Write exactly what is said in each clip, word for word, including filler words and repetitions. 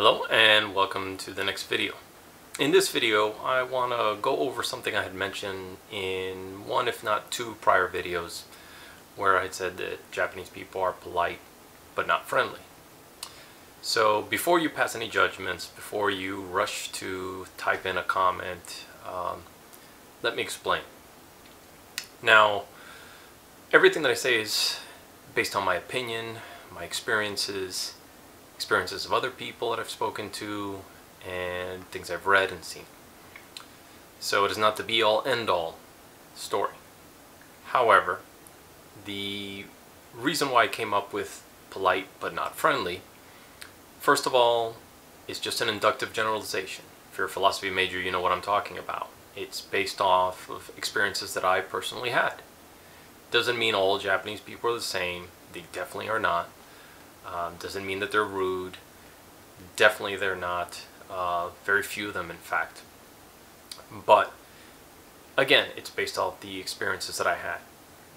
Hello and welcome to the next video. In this video I want to go over something I had mentioned in one if not two prior videos where I had said that Japanese people are polite but not friendly. So before you pass any judgments, before you rush to type in a comment, um, let me explain. Now everything that I say is based on my opinion, my experiences, experiences of other people that I've spoken to, and things I've read and seen. So it is not the be-all, end-all story. However, the reason why I came up with polite but not friendly, first of all, is just an inductive generalization. If you're a philosophy major, you know what I'm talking about. It's based off of experiences that I personally had. Doesn't mean all Japanese people are the same. They definitely are not. Um, doesn't mean that they're rude. Definitely they're not. Uh, very few of them, in fact. But again, it's based off the experiences that I had.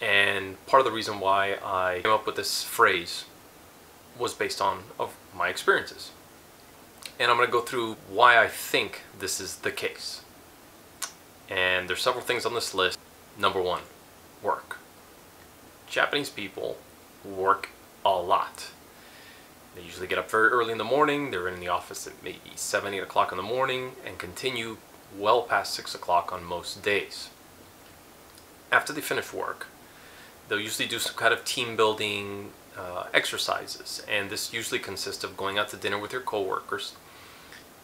And part of the reason why I came up with this phrase was based on of my experiences. And I'm going to go through why I think this is the case. And there's several things on this list. Number one, work. Japanese people work a lot. They usually get up very early in the morning. They're in the office at maybe seven, eight o'clock in the morning and continue well past six o'clock on most days. After they finish work, they'll usually do some kind of team building uh, exercises, and this usually consists of going out to dinner with your coworkers,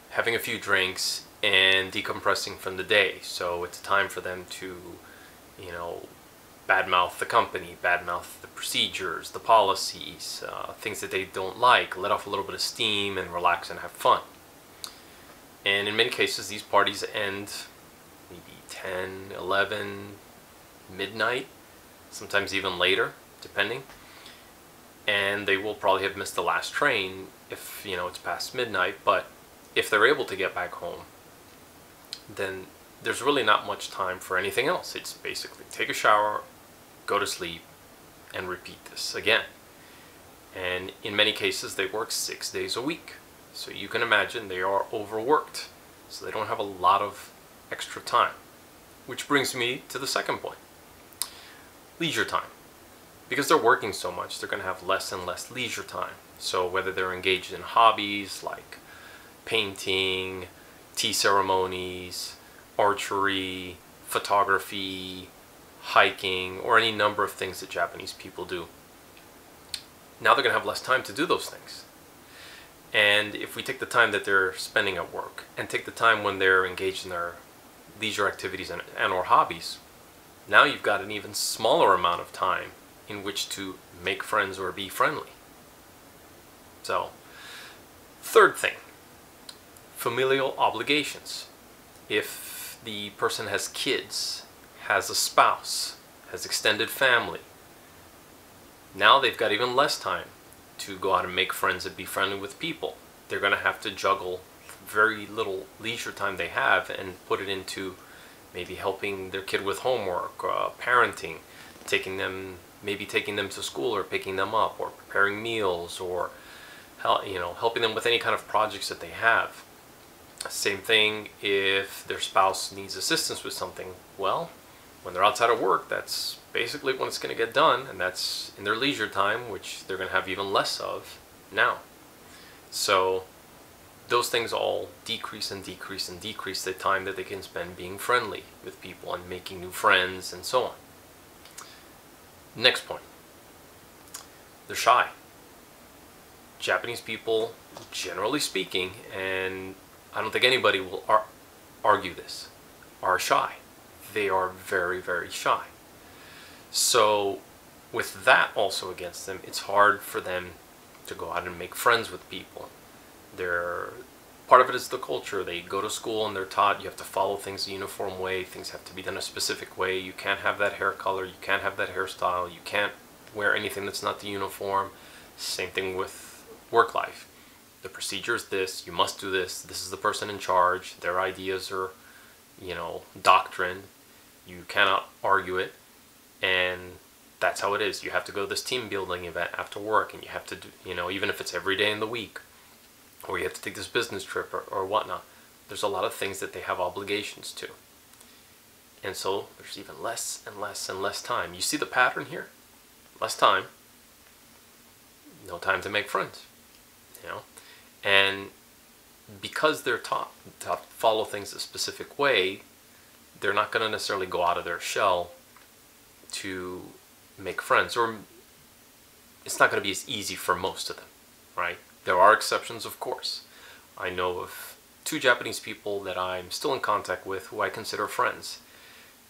having a few drinks, and decompressing from the day. So it's time for them to, you know, badmouth the company, badmouth the procedures, the policies, uh, things that they don't like, let off a little bit of steam and relax and have fun. And in many cases, these parties end maybe ten, eleven, midnight, sometimes even later, depending. And they will probably have missed the last train if, you know, it's past midnight, but if they're able to get back home, then there's really not much time for anything else. It's basically take a shower, go to sleep, and repeat this again. And in many cases, they work six days a week. So you can imagine they are overworked. So they don't have a lot of extra time. Which brings me to the second point. Leisure time. Because they're working so much, they're going to have less and less leisure time. So whether they're engaged in hobbies like painting, tea ceremonies, archery, photography, hiking, or any number of things that Japanese people do. Now they're going to have less time to do those things. And if we take the time that they're spending at work and take the time when they're engaged in their leisure activities and, and or hobbies, now you've got an even smaller amount of time in which to make friends or be friendly. So, third thing, familial obligations. If the person has kids, has a spouse, has extended family, now they've got even less time to go out and make friends and be friendly with people. They're going to have to juggle very little leisure time they have and put it into maybe helping their kid with homework, uh, parenting, taking them, maybe taking them to school or picking them up, or preparing meals, or you know, helping them with any kind of projects that they have. Same thing if their spouse needs assistance with something. Well, when they're outside of work, that's basically when it's going to get done, and that's in their leisure time, which they're going to have even less of now. So those things all decrease and decrease and decrease the time that they can spend being friendly with people and making new friends and so on. Next point. They're shy. Japanese people, generally speaking, and I don't think anybody will ar argue this, are shy. They are very, very shy. So with that also against them, it's hard for them to go out and make friends with people. They're, part of it is the culture. They go to school and they're taught you have to follow things a uniform way. Things have to be done a specific way. You can't have that hair color. You can't have that hairstyle. You can't wear anything that's not the uniform. Same thing with work life. The procedure is this, you must do this, this is the person in charge, their ideas are, you know, doctrine, you cannot argue it, and that's how it is. You have to go to this team building event after work, and you have to do, you know, even if it's every day in the week, or you have to take this business trip or, or whatnot. There's a lot of things that they have obligations to. And so there's even less and less and less time. You see the pattern here? Less time. No time to make friends. You know? And because they're taught to follow things a specific way, they're not going to necessarily go out of their shell to make friends. Or it's not going to be as easy for most of them, right? There are exceptions, of course. I know of two Japanese people that I'm still in contact with who I consider friends.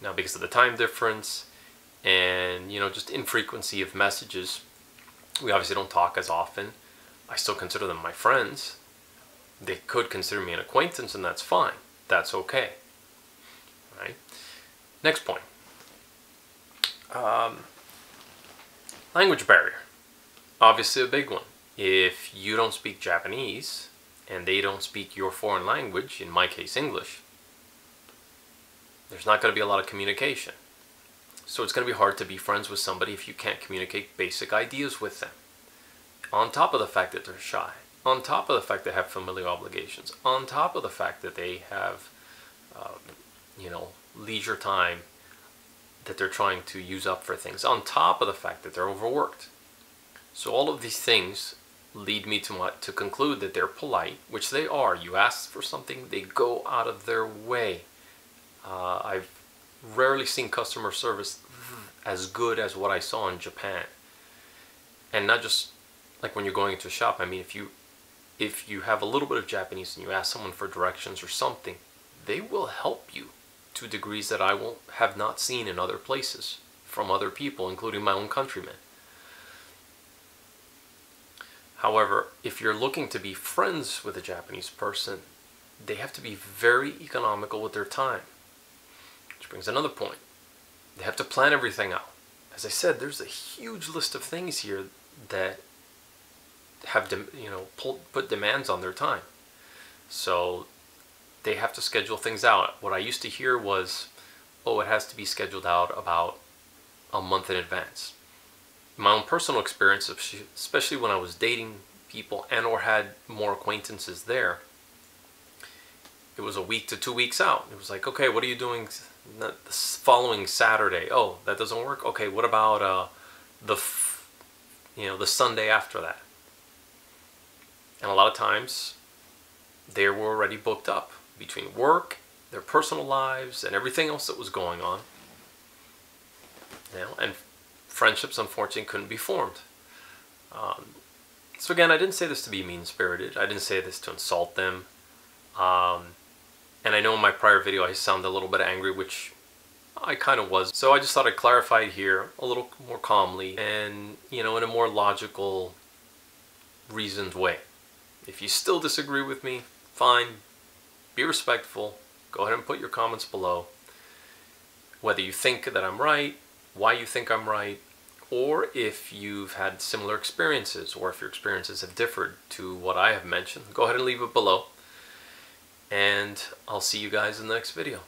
Now, because of the time difference and, you know, just infrequency of messages, we obviously don't talk as often. I still consider them my friends. They could consider me an acquaintance, and that's fine. That's okay. All right. Next point. Um, language barrier. Obviously a big one. If you don't speak Japanese and they don't speak your foreign language, in my case English, there's not going to be a lot of communication. So it's going to be hard to be friends with somebody if you can't communicate basic ideas with them. On top of the fact that they're shy. On top of the fact they have familial obligations. On top of the fact that they have, um, you know, leisure time that they're trying to use up for things. On top of the fact that they're overworked. So all of these things lead me to, my, to conclude that they're polite, which they are. You ask for something, they go out of their way. Uh, I've rarely seen customer service as good as what I saw in Japan. And not just like when you're going into a shop. I mean, if you if you have a little bit of Japanese and you ask someone for directions or something, they will help you to degrees that I won't have not seen in other places from other people, including my own countrymen. However, if you're looking to be friends with a Japanese person, they have to be very economical with their time. Which brings another point. They have to plan everything out. As I said, there's a huge list of things here that have, you know, pull, put demands on their time. So they have to schedule things out. What I used to hear was, oh, it has to be scheduled out about a month in advance. My own personal experience, especially when I was dating people and or had more acquaintances there, it was a week to two weeks out. It was like, okay, what are you doing the following Saturday? Oh, that doesn't work? Okay, what about uh, the, f you know, the Sunday after that? And a lot of times, they were already booked up between work, their personal lives, and everything else that was going on. You know, and friendships, unfortunately, couldn't be formed. Um, so again, I didn't say this to be mean-spirited. I didn't say this to insult them. Um, and I know in my prior video I sounded a little bit angry, which I kind of was. So I just thought I'd clarify here a little more calmly and, you know, in a more logical, reasoned way. If you still disagree with me, fine. Be respectful. Go ahead and put your comments below. Whether you think that I'm right, why you think I'm right, or if you've had similar experiences, or if your experiences have differed to what I have mentioned, go ahead and leave it below. And I'll see you guys in the next video.